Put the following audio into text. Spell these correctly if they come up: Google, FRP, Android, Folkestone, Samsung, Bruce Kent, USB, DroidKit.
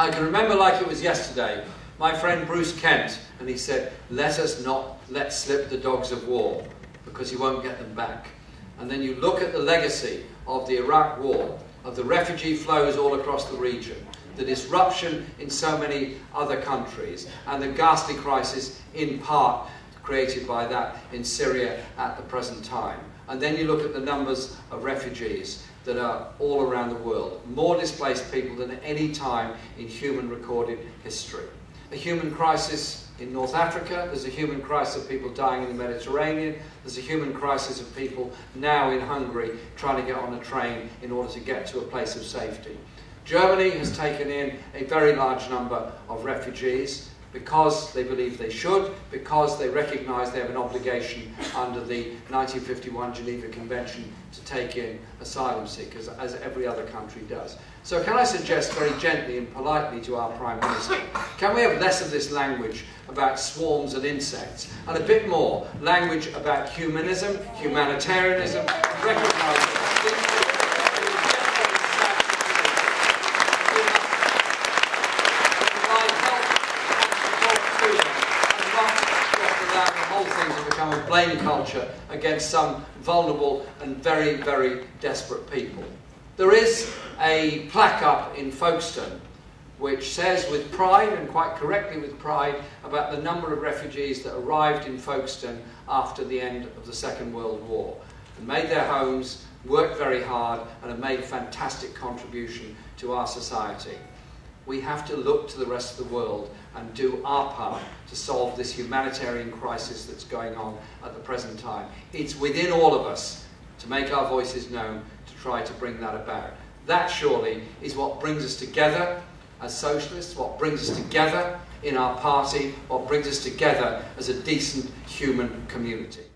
I can remember like it was yesterday, my friend Bruce Kent, and he said, let us not let slip the dogs of war, because you won't get them back. And then you look at the legacy of the Iraq War, of the refugee flows all across the region, the disruption in so many other countries, and the ghastly crisis in part created by that in Syria at the present time. And then you look at the numbers of refugees that are all around the world, more displaced people than at any time in human recorded history. A human crisis in North Africa, there's a human crisis of people dying in the Mediterranean, there's a human crisis of people now in Hungary trying to get on a train in order to get to a place of safety. Germany has taken in a very large number of refugees because they believe they should, because they recognise they have an obligation under the 1951 Geneva Convention to take in asylum seekers, as every other country does. So can I suggest very gently and politely to our Prime Minister, can we have less of this language about swarms and insects, and a bit more language about humanism, humanitarianism, recognising blame culture against some vulnerable and very, very desperate people. There is a plaque up in Folkestone which says with pride, and quite correctly with pride, about the number of refugees that arrived in Folkestone after the end of the Second World War and made their homes, worked very hard, and have made a fantastic contribution to our society. We have to look to the rest of the world and do our part to solve this humanitarian crisis that's going on at the present time. It's within all of us to make our voices known to try to bring that about. That surely is what brings us together as socialists, what brings us together in our party, what brings us together as a decent human community.